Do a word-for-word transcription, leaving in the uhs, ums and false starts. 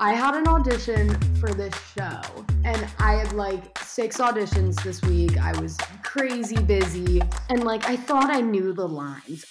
I had an audition for this show, and I had like six auditions this week. I was crazy busy, and like I thought I knew the lines.